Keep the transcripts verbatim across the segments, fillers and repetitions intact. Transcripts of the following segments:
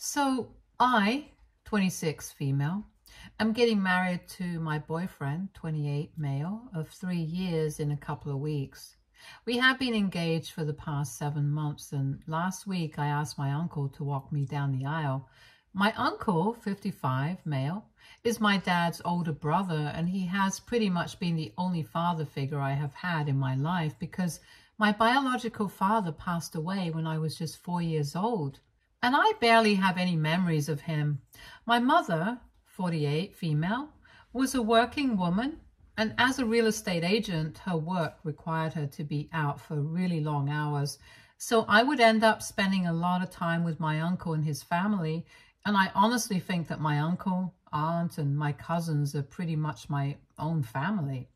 So I, twenty-six female, I'm getting married to my boyfriend, twenty-eight male, of three years in a couple of weeks. We have been engaged for the past seven months, and last week I asked my uncle to walk me down the aisle. My uncle, fifty-five, male, is my dad's older brother, and he has pretty much been the only father figure I have had in my life because my biological father passed away when I was just four years old, and I barely have any memories of him. My mother, forty-eight, female, was a working woman, and as a real estate agent, her work required her to be out for really long hours, so I would end up spending a lot of time with my uncle and his family. And I honestly think that my uncle, aunt, and my cousins are pretty much my own family.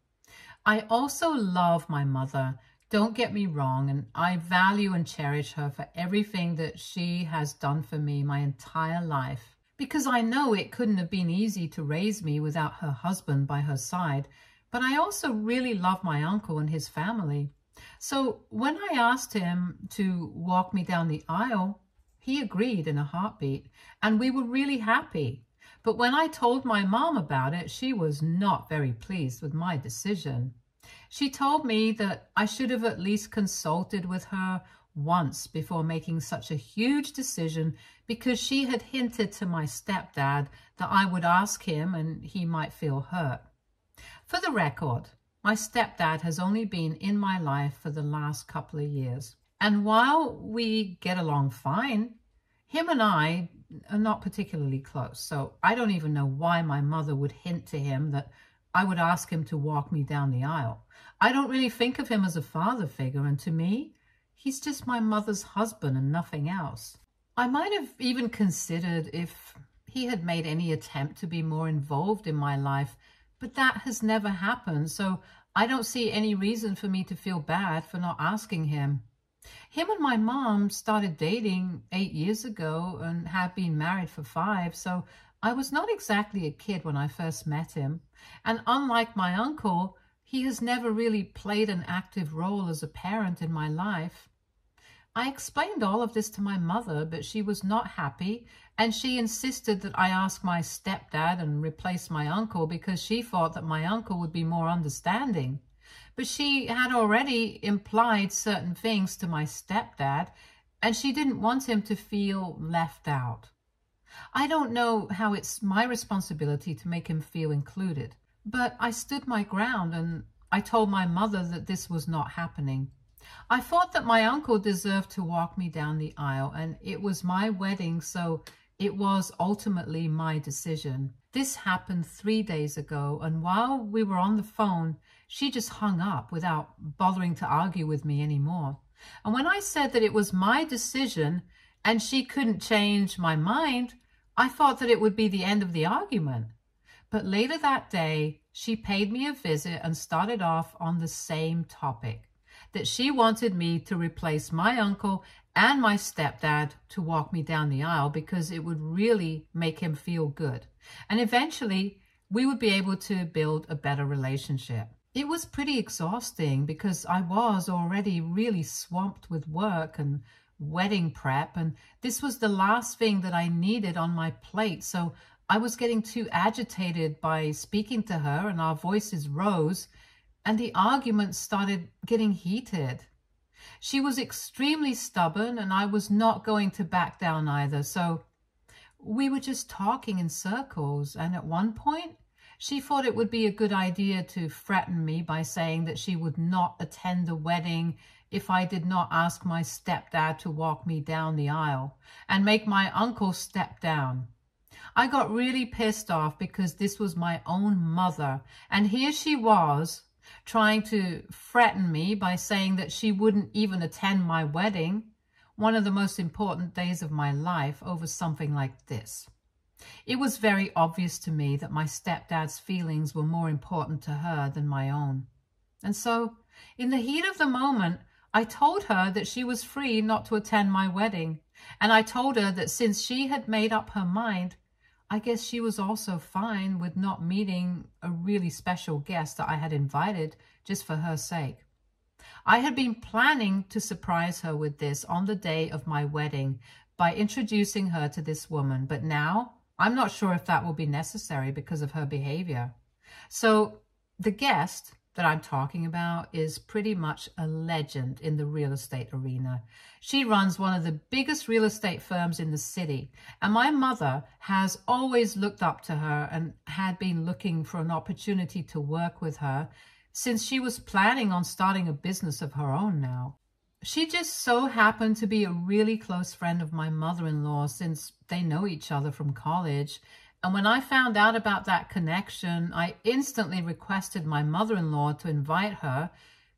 I also love my mother, don't get me wrong, and I value and cherish her for everything that she has done for me my entire life, because I know it couldn't have been easy to raise me without her husband by her side. But I also really love my uncle and his family. So when I asked him to walk me down the aisle, he agreed in a heartbeat, and we were really happy. But when I told my mom about it, she was not very pleased with my decision. She told me that I should have at least consulted with her once before making such a huge decision, because she had hinted to my stepdad that I would ask him and he might feel hurt. For the record, my stepdad has only been in my life for the last couple of years. And while we get along fine, him and I are not particularly close. So I don't even know why my mother would hint to him that I would ask him to walk me down the aisle. I don't really think of him as a father figure. And to me, he's just my mother's husband and nothing else. I might have even considered if he had made any attempt to be more involved in my life, but that has never happened. So I don't see any reason for me to feel bad for not asking him. Him and my mom started dating eight years ago and have been married for five, so I was not exactly a kid when I first met him. And unlike my uncle, he has never really played an active role as a parent in my life. I explained all of this to my mother, but she was not happy, and she insisted that I ask my stepdad and replace my uncle because she thought that my uncle would be more understanding. But she had already implied certain things to my stepdad, and she didn't want him to feel left out. I don't know how it's my responsibility to make him feel included, but I stood my ground and I told my mother that this was not happening. I thought that my uncle deserved to walk me down the aisle, and it was my wedding, so it was ultimately my decision. This happened three days ago, and while we were on the phone, she just hung up without bothering to argue with me anymore. And when I said that it was my decision and she couldn't change my mind, I thought that it would be the end of the argument. But later that day, she paid me a visit and started off on the same topic, that she wanted me to replace my uncle and my stepdad to walk me down the aisle because it would really make him feel good. And eventually, we would be able to build a better relationship. It was pretty exhausting because I was already really swamped with work and wedding prep, and this was the last thing that I needed on my plate. So I was getting too agitated by speaking to her, and our voices rose, and the argument started getting heated. She was extremely stubborn, and I was not going to back down either, so we were just talking in circles, and at one point, she thought it would be a good idea to threaten me by saying that she would not attend the wedding if I did not ask my stepdad to walk me down the aisle and make my uncle step down. I got really pissed off because this was my own mother, and here she was, trying to threaten me by saying that she wouldn't even attend my wedding, one of the most important days of my life, over something like this. It was very obvious to me that my stepdad's feelings were more important to her than my own. And so, in the heat of the moment, I told her that she was free not to attend my wedding. And I told her that since she had made up her mind, I guess she was also fine with not meeting a really special guest that I had invited just for her sake. I had been planning to surprise her with this on the day of my wedding, by introducing her to this woman, but now I'm not sure if that will be necessary because of her behavior. So the guest that I'm talking about is pretty much a legend in the real estate arena. She runs one of the biggest real estate firms in the city, and my mother has always looked up to her and had been looking for an opportunity to work with her since she was planning on starting a business of her own now. She just so happened to be a really close friend of my mother-in-law since they know each other from college. And when I found out about that connection, I instantly requested my mother-in-law to invite her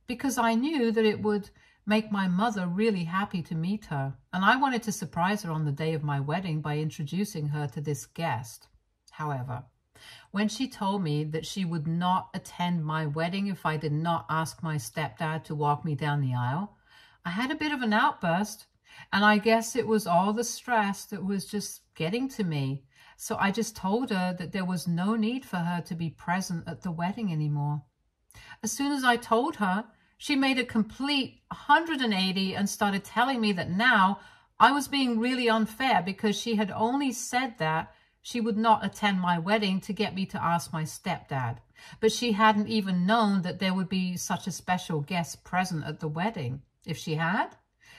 because I knew that it would make my mother really happy to meet her. And I wanted to surprise her on the day of my wedding by introducing her to this guest. However, when she told me that she would not attend my wedding if I did not ask my stepdad to walk me down the aisle, I had a bit of an outburst. And I guess it was all the stress that was just getting to me. So I just told her that there was no need for her to be present at the wedding anymore. As soon as I told her, she made a complete one hundred eighty and started telling me that now I was being really unfair because she had only said that she would not attend my wedding to get me to ask my stepdad. But she hadn't even known that there would be such a special guest present at the wedding. If she had,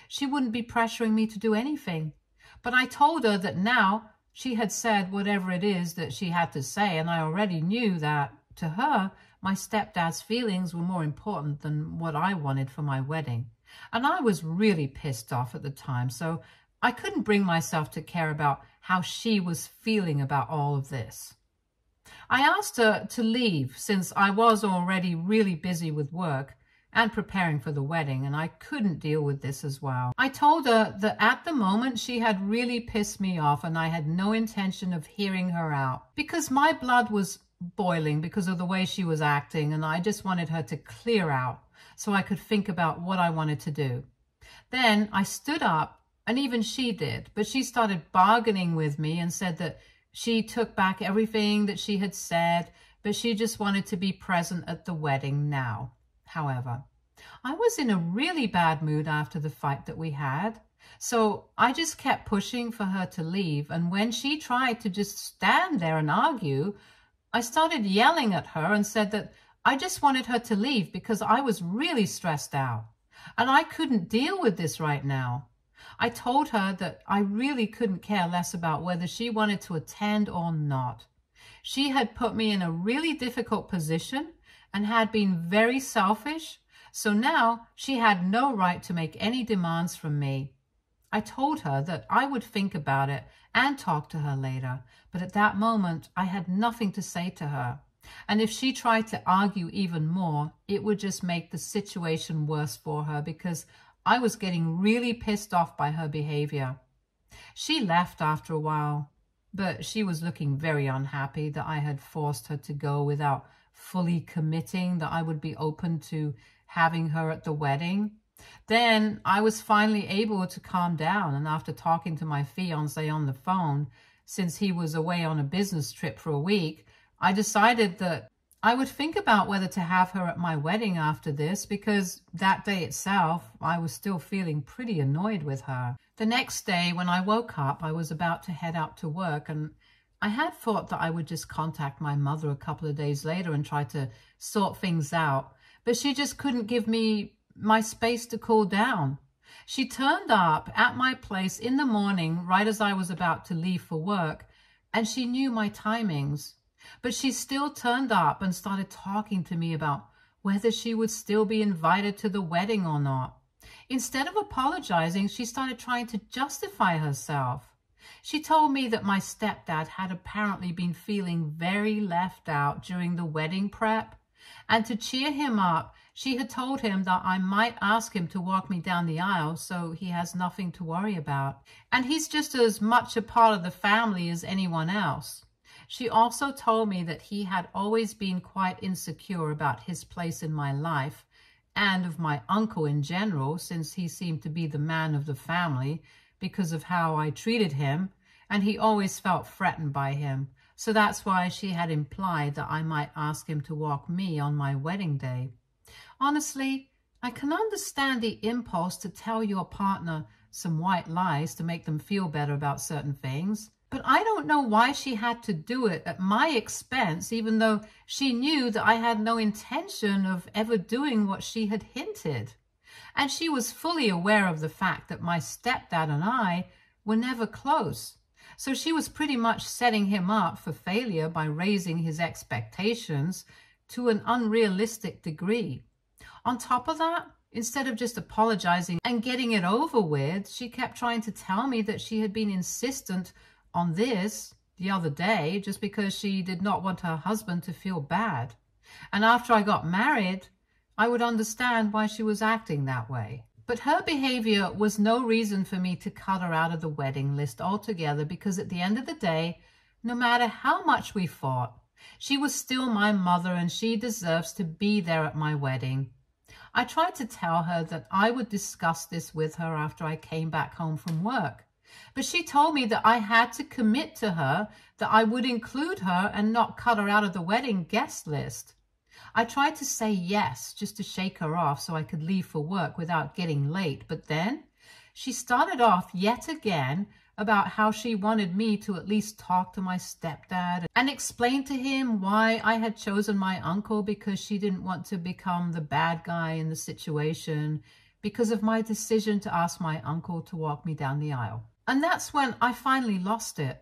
she wouldn't be pressuring me to do anything. But I told her that now she had said whatever it is that she had to say, and I already knew that, to her, my stepdad's feelings were more important than what I wanted for my wedding. And I was really pissed off at the time, so I couldn't bring myself to care about how she was feeling about all of this. I asked her to leave, since I was already really busy with work and preparing for the wedding, and I couldn't deal with this as well. I told her that at the moment she had really pissed me off and I had no intention of hearing her out because my blood was boiling because of the way she was acting, and I just wanted her to clear out so I could think about what I wanted to do. Then I stood up, and even she did, but she started bargaining with me and said that she took back everything that she had said, but she just wanted to be present at the wedding now. However, I was in a really bad mood after the fight that we had, so I just kept pushing for her to leave, and when she tried to just stand there and argue, I started yelling at her and said that I just wanted her to leave because I was really stressed out, and I couldn't deal with this right now. I told her that I really couldn't care less about whether she wanted to attend or not. She had put me in a really difficult position and had been very selfish, so now she had no right to make any demands from me. I told her that I would think about it and talk to her later, but at that moment I had nothing to say to her, and if she tried to argue even more, it would just make the situation worse for her because I was getting really pissed off by her behavior. She left after a while, but she was looking very unhappy that I had forced her to go without fully committing that I would be open to having her at the wedding. Then I was finally able to calm down, and after talking to my fiancé on the phone, since he was away on a business trip for a week, I decided that I would think about whether to have her at my wedding after this because that day itself I was still feeling pretty annoyed with her. The next day when I woke up, I was about to head out to work, and I had thought that I would just contact my mother a couple of days later and try to sort things out, but she just couldn't give me my space to cool down. She turned up at my place in the morning right as I was about to leave for work, and she knew my timings, but she still turned up and started talking to me about whether she would still be invited to the wedding or not. Instead of apologizing, she started trying to justify herself. She told me that my stepdad had apparently been feeling very left out during the wedding prep, and to cheer him up, she had told him that I might ask him to walk me down the aisle so he has nothing to worry about, and he's just as much a part of the family as anyone else. She also told me that he had always been quite insecure about his place in my life and of my uncle in general, since he seemed to be the man of the family, because of how I treated him, and he always felt threatened by him. So that's why she had implied that I might ask him to walk me on my wedding day. Honestly, I can understand the impulse to tell your partner some white lies to make them feel better about certain things. But I don't know why she had to do it at my expense, even though she knew that I had no intention of ever doing what she had hinted. And she was fully aware of the fact that my stepdad and I were never close. So she was pretty much setting him up for failure by raising his expectations to an unrealistic degree. On top of that, instead of just apologizing and getting it over with, she kept trying to tell me that she had been insistent on this the other day just because she did not want her husband to feel bad. And after I got married, I would understand why she was acting that way. But her behavior was no reason for me to cut her out of the wedding list altogether, because at the end of the day, no matter how much we fought, she was still my mother and she deserves to be there at my wedding. I tried to tell her that I would discuss this with her after I came back home from work, but she told me that I had to commit to her, that I would include her and not cut her out of the wedding guest list. I tried to say yes, just to shake her off so I could leave for work without getting late. But then she started off yet again about how she wanted me to at least talk to my stepdad and explain to him why I had chosen my uncle, because she didn't want to become the bad guy in the situation because of my decision to ask my uncle to walk me down the aisle. And that's when I finally lost it.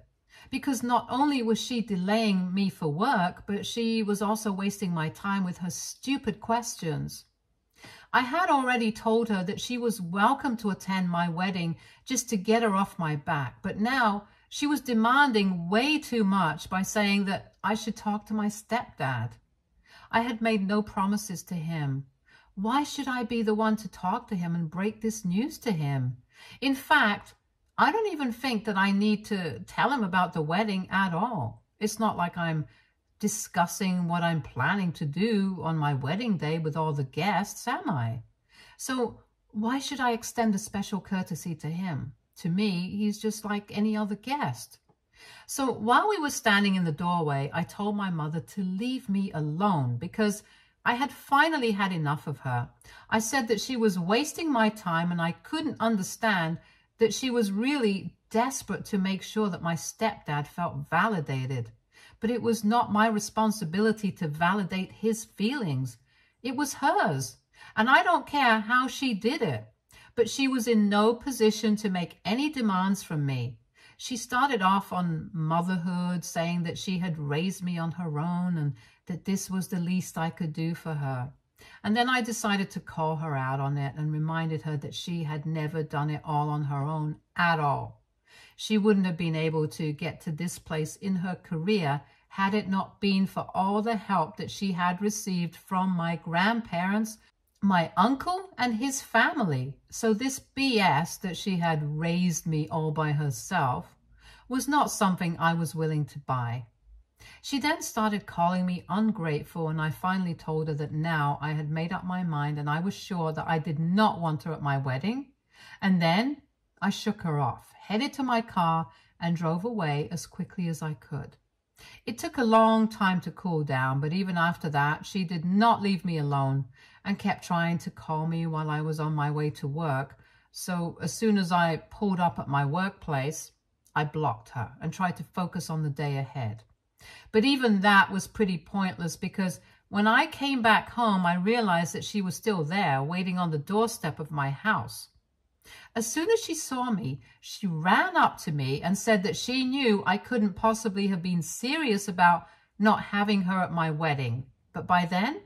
Because not only was she delaying me for work, but she was also wasting my time with her stupid questions. I had already told her that she was welcome to attend my wedding just to get her off my back, but now she was demanding way too much by saying that I should talk to my stepdad. I had made no promises to him. Why should I be the one to talk to him and break this news to him? In fact, I don't even think that I need to tell him about the wedding at all. It's not like I'm discussing what I'm planning to do on my wedding day with all the guests, am I? So why should I extend a special courtesy to him? To me, he's just like any other guest. So while we were standing in the doorway, I told my mother to leave me alone because I had finally had enough of her. I said that she was wasting my time and I couldn't understand that she was really desperate to make sure that my stepdad felt validated. But it was not my responsibility to validate his feelings. It was hers. And I don't care how she did it. But she was in no position to make any demands from me. She started off on motherhood, saying that she had raised me on her own and that this was the least I could do for her. And then I decided to call her out on it and reminded her that she had never done it all on her own at all. She wouldn't have been able to get to this place in her career had it not been for all the help that she had received from my grandparents, my uncle, and his family. So this B S that she had raised me all by herself was not something I was willing to buy. She then started calling me ungrateful, and I finally told her that now I had made up my mind and I was sure that I did not want her at my wedding. And then I shook her off, headed to my car, and drove away as quickly as I could. It took a long time to cool down, but even after that, she did not leave me alone and kept trying to call me while I was on my way to work. So as soon as I pulled up at my workplace, I blocked her and tried to focus on the day ahead. But even that was pretty pointless, because when I came back home, I realized that she was still there waiting on the doorstep of my house. As soon as she saw me, she ran up to me and said that she knew I couldn't possibly have been serious about not having her at my wedding. But by then,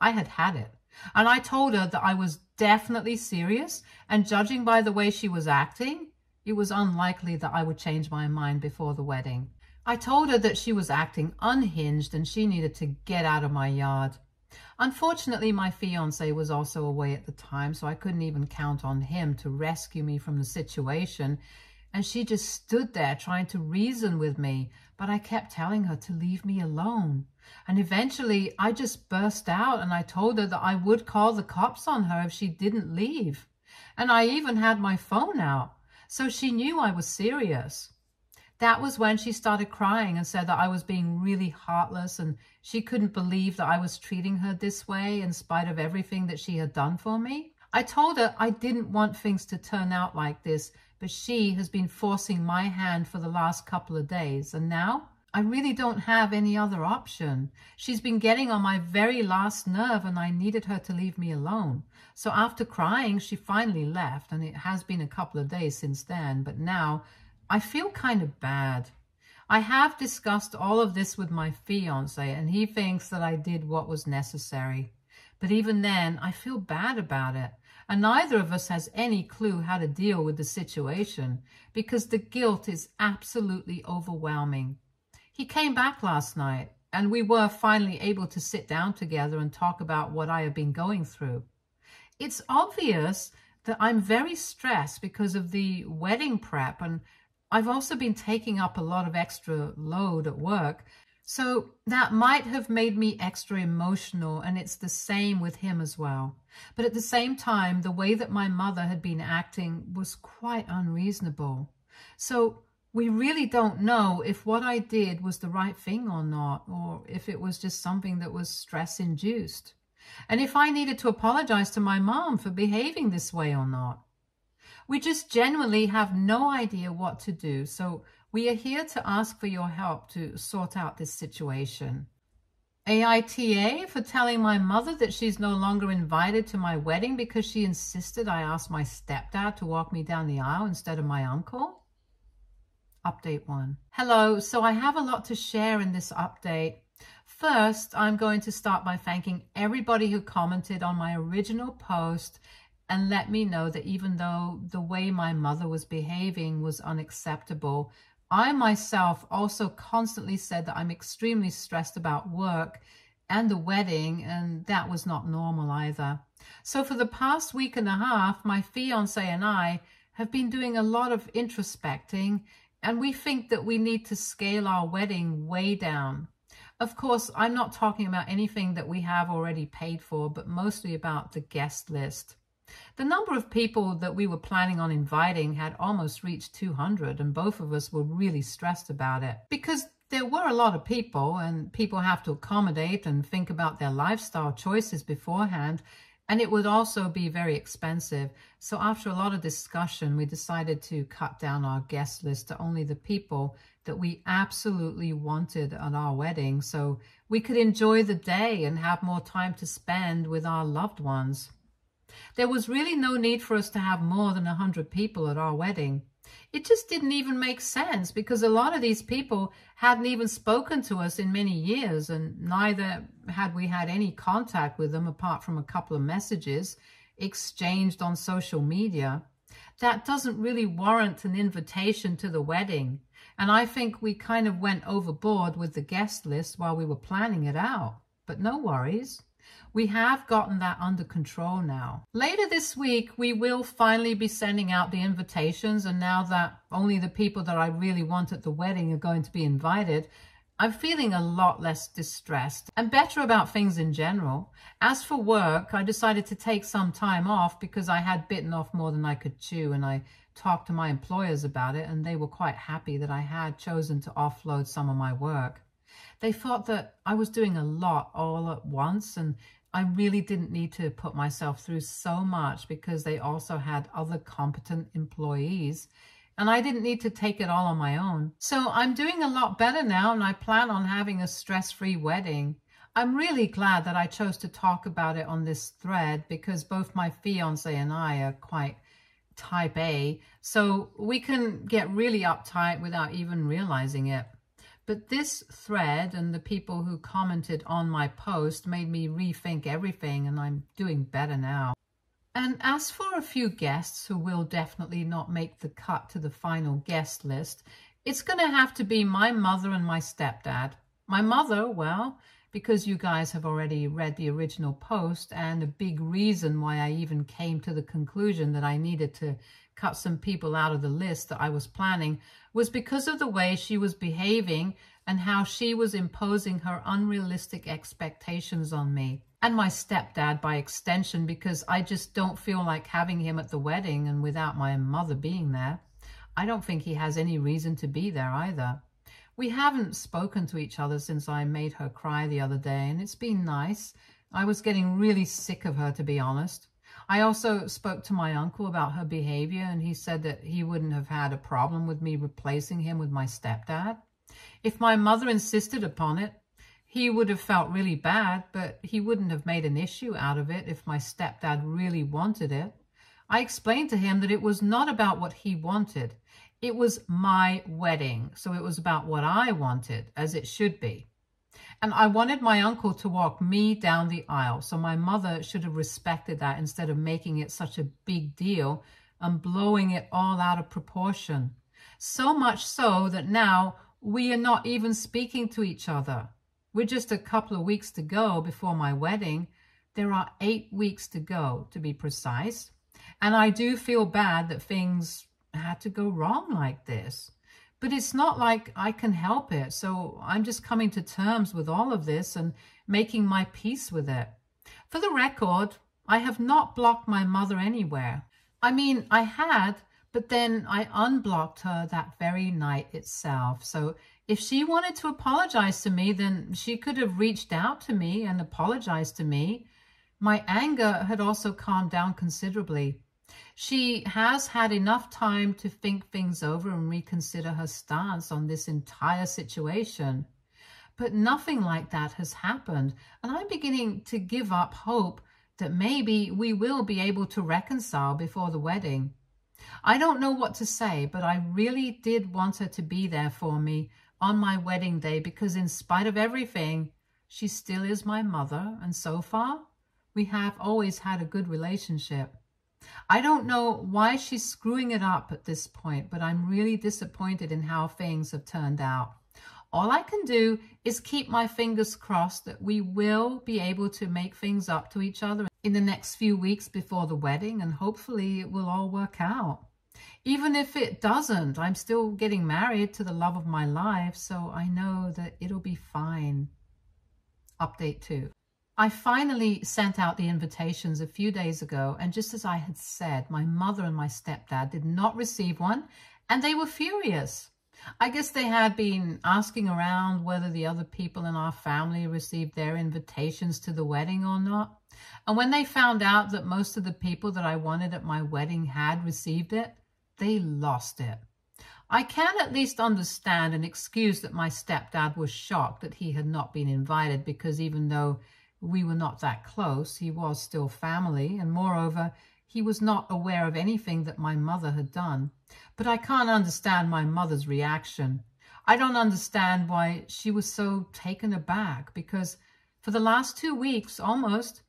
I had had it. And I told her that I was definitely serious, and judging by the way she was acting, it was unlikely that I would change my mind before the wedding. I told her that she was acting unhinged and she needed to get out of my yard. Unfortunately, my fiancé was also away at the time, so I couldn't even count on him to rescue me from the situation. And she just stood there trying to reason with me, but I kept telling her to leave me alone. And eventually, I just burst out and I told her that I would call the cops on her if she didn't leave. And I even had my phone out, so she knew I was serious. That was when she started crying and said that I was being really heartless and she couldn't believe that I was treating her this way in spite of everything that she had done for me. I told her I didn't want things to turn out like this, but she has been forcing my hand for the last couple of days, and now I really don't have any other option. She's been getting on my very last nerve, and I needed her to leave me alone. So after crying, she finally left, and it has been a couple of days since then, but now I feel kind of bad. I have discussed all of this with my fiancé, and he thinks that I did what was necessary. But even then, I feel bad about it. And neither of us has any clue how to deal with the situation because the guilt is absolutely overwhelming. He came back last night and we were finally able to sit down together and talk about what I have been going through. It's obvious that I'm very stressed because of the wedding prep, and I've also been taking up a lot of extra load at work. So that might have made me extra emotional, and it's the same with him as well. But at the same time, the way that my mother had been acting was quite unreasonable. So we really don't know if what I did was the right thing or not, or if it was just something that was stress-induced, and if I needed to apologize to my mom for behaving this way or not. We just genuinely have no idea what to do, so we are here to ask for your help to sort out this situation. A I T A for telling my mother that she's no longer invited to my wedding because she insisted I ask my stepdad to walk me down the aisle instead of my uncle. Update one. Hello, so I have a lot to share in this update. First, I'm going to start by thanking everybody who commented on my original post and let me know that even though the way my mother was behaving was unacceptable, I myself also constantly said that I'm extremely stressed about work and the wedding, and that was not normal either. So for the past week and a half, my fiancé and I have been doing a lot of introspecting, and we think that we need to scale our wedding way down. Of course, I'm not talking about anything that we have already paid for, but mostly about the guest list. The number of people that we were planning on inviting had almost reached two hundred, and both of us were really stressed about it because there were a lot of people, and people have to accommodate and think about their lifestyle choices beforehand, and it would also be very expensive. So after a lot of discussion, we decided to cut down our guest list to only the people that we absolutely wanted at our wedding so we could enjoy the day and have more time to spend with our loved ones. There was really no need for us to have more than one hundred people at our wedding. It just didn't even make sense because a lot of these people hadn't even spoken to us in many years, and neither had we had any contact with them apart from a couple of messages exchanged on social media. That doesn't really warrant an invitation to the wedding, and I think we kind of went overboard with the guest list while we were planning it out, but no worries. We have gotten that under control now. Later this week, we will finally be sending out the invitations, and now that only the people that I really want at the wedding are going to be invited, I'm feeling a lot less distressed and better about things in general. As for work, I decided to take some time off because I had bitten off more than I could chew, and I talked to my employers about it, and they were quite happy that I had chosen to offload some of my work. They thought that I was doing a lot all at once, and I really didn't need to put myself through so much because they also had other competent employees, and I didn't need to take it all on my own. So I'm doing a lot better now, and I plan on having a stress-free wedding. I'm really glad that I chose to talk about it on this thread because both my fiancé and I are quite type A, so we can get really uptight without even realizing it. But this thread and the people who commented on my post made me rethink everything, and I'm doing better now. And as for a few guests who will definitely not make the cut to the final guest list, it's going to have to be my mother and my stepdad. My mother, well, because you guys have already read the original post, and a big reason why I even came to the conclusion that I needed to cut some people out of the list that I was planning was because of the way she was behaving and how she was imposing her unrealistic expectations on me, and my stepdad by extension, because I just don't feel like having him at the wedding, and without my mother being there, I don't think he has any reason to be there either. We haven't spoken to each other since I made her cry the other day, and it's been nice. I was getting really sick of her, to be honest. I also spoke to my uncle about her behavior, and he said that he wouldn't have had a problem with me replacing him with my stepdad. If my mother insisted upon it, he would have felt really bad, but he wouldn't have made an issue out of it if my stepdad really wanted it. I explained to him that it was not about what he wanted. It was my wedding, so it was about what I wanted, as it should be. And I wanted my uncle to walk me down the aisle, so my mother should have respected that instead of making it such a big deal and blowing it all out of proportion. So much so that now we are not even speaking to each other. We're just a couple of weeks to go before my wedding. There are eight weeks to go, to be precise. And I do feel bad that things had to go wrong like this. But it's not like I can help it. So I'm just coming to terms with all of this and making my peace with it. For the record, I have not blocked my mother anywhere. I mean, I had, but then I unblocked her that very night itself. So if she wanted to apologize to me, then she could have reached out to me and apologized to me. My anger had also calmed down considerably. She has had enough time to think things over and reconsider her stance on this entire situation. But nothing like that has happened, and I'm beginning to give up hope that maybe we will be able to reconcile before the wedding. I don't know what to say, but I really did want her to be there for me on my wedding day, because in spite of everything, she still is my mother, and so far, we have always had a good relationship. I don't know why she's screwing it up at this point, but I'm really disappointed in how things have turned out. All I can do is keep my fingers crossed that we will be able to make things up to each other in the next few weeks before the wedding, and hopefully it will all work out. Even if it doesn't, I'm still getting married to the love of my life, so I know that it'll be fine. Update two. I finally sent out the invitations a few days ago, and just as I had said, my mother and my stepdad did not receive one, and they were furious. I guess they had been asking around whether the other people in our family received their invitations to the wedding or not. And when they found out that most of the people that I wanted at my wedding had received it, they lost it. I can at least understand an excuse that my stepdad was shocked that he had not been invited, because even though we were not that close, he was still family, and moreover, he was not aware of anything that my mother had done. But I can't understand my mother's reaction. I don't understand why she was so taken aback, because for the last two weeks, almost,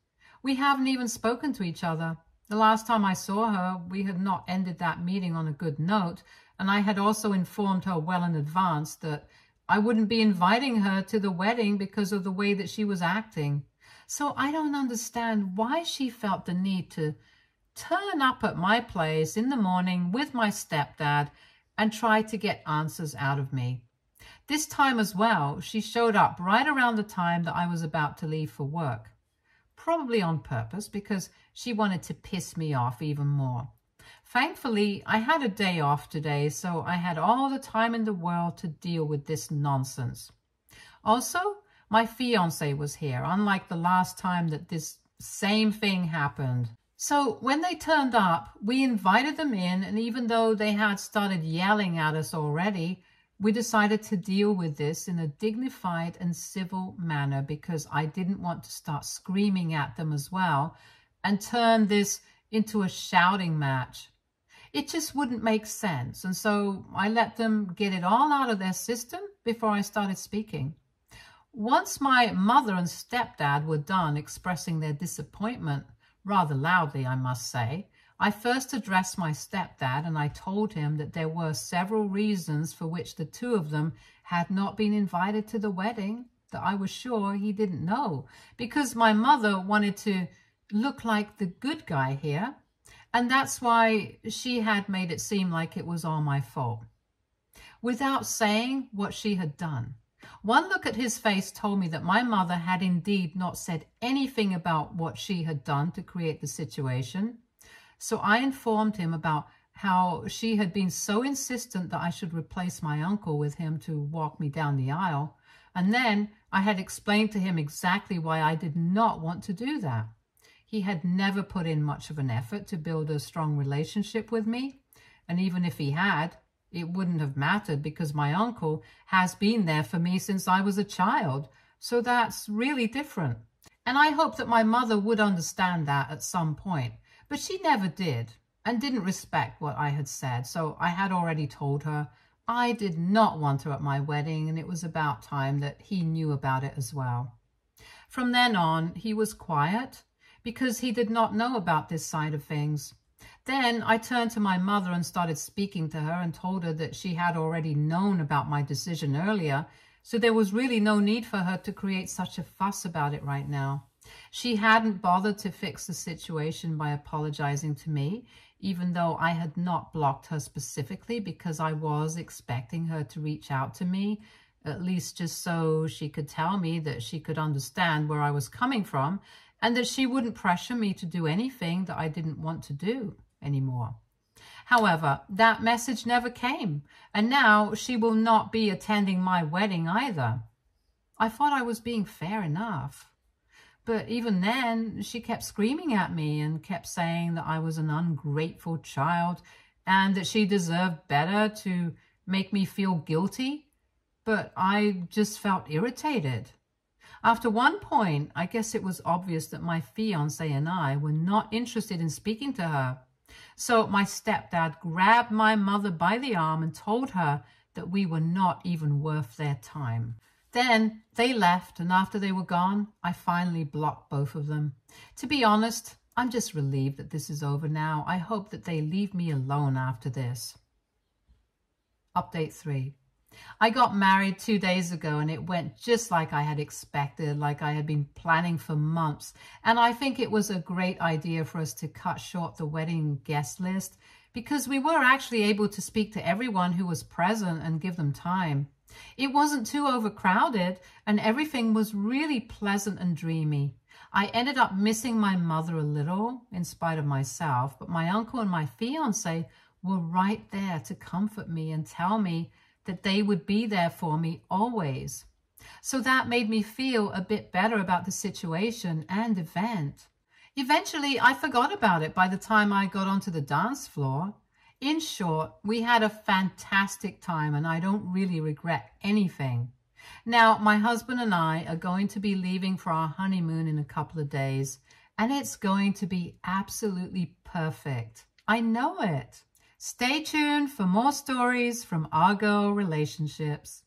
we haven't even spoken to each other. The last time I saw her, we had not ended that meeting on a good note, and I had also informed her well in advance that I wouldn't be inviting her to the wedding because of the way that she was acting. So I don't understand why she felt the need to turn up at my place in the morning with my stepdad and try to get answers out of me. This time as well, she showed up right around the time that I was about to leave for work, probably on purpose because she wanted to piss me off even more. Thankfully, I had a day off today, so I had all the time in the world to deal with this nonsense. Also, my fiancé was here, unlike the last time that this same thing happened. So when they turned up, we invited them in, and even though they had started yelling at us already, we decided to deal with this in a dignified and civil manner, because I didn't want to start screaming at them as well and turn this into a shouting match. It just wouldn't make sense, and so I let them get it all out of their system before I started speaking. Once my mother and stepdad were done expressing their disappointment, rather loudly I must say, I first addressed my stepdad, and I told him that there were several reasons for which the two of them had not been invited to the wedding that I was sure he didn't know, because my mother wanted to look like the good guy here, and that's why she had made it seem like it was all my fault, without saying what she had done. One look at his face told me that my mother had indeed not said anything about what she had done to create the situation. So I informed him about how she had been so insistent that I should replace my uncle with him to walk me down the aisle. And then I had explained to him exactly why I did not want to do that. He had never put in much of an effort to build a strong relationship with me. And even if he had, it wouldn't have mattered because my uncle has been there for me since I was a child. So that's really different. And I hope that my mother would understand that at some point. But she never did and didn't respect what I had said. So I had already told her I did not want her at my wedding, and it was about time that he knew about it as well. From then on, he was quiet because he did not know about this side of things. Then I turned to my mother and started speaking to her and told her that she had already known about my decision earlier, so there was really no need for her to create such a fuss about it right now. She hadn't bothered to fix the situation by apologizing to me, even though I had not blocked her specifically because I was expecting her to reach out to me, at least just so she could tell me that she could understand where I was coming from and that she wouldn't pressure me to do anything that I didn't want to do anymore. However, that message never came, and now she will not be attending my wedding either. I thought I was being fair enough. But even then, she kept screaming at me and kept saying that I was an ungrateful child and that she deserved better, to make me feel guilty. But I just felt irritated. After one point, I guess it was obvious that my fiancé and I were not interested in speaking to her. So my stepdad grabbed my mother by the arm and told her that we were not even worth their time. Then they left, and after they were gone, I finally blocked both of them. To be honest, I'm just relieved that this is over now. I hope that they leave me alone after this. Update three. I got married two days ago, and it went just like I had expected, like I had been planning for months. And I think it was a great idea for us to cut short the wedding guest list because we were actually able to speak to everyone who was present and give them time. It wasn't too overcrowded, and everything was really pleasant and dreamy. I ended up missing my mother a little, in spite of myself, but my uncle and my fiancé were right there to comfort me and tell me that they would be there for me always. So that made me feel a bit better about the situation and event. Eventually, I forgot about it by the time I got onto the dance floor. In short, we had a fantastic time, and I don't really regret anything. Now, my husband and I are going to be leaving for our honeymoon in a couple of days, and it's going to be absolutely perfect. I know it. Stay tuned for more stories from r/Girl Relationships.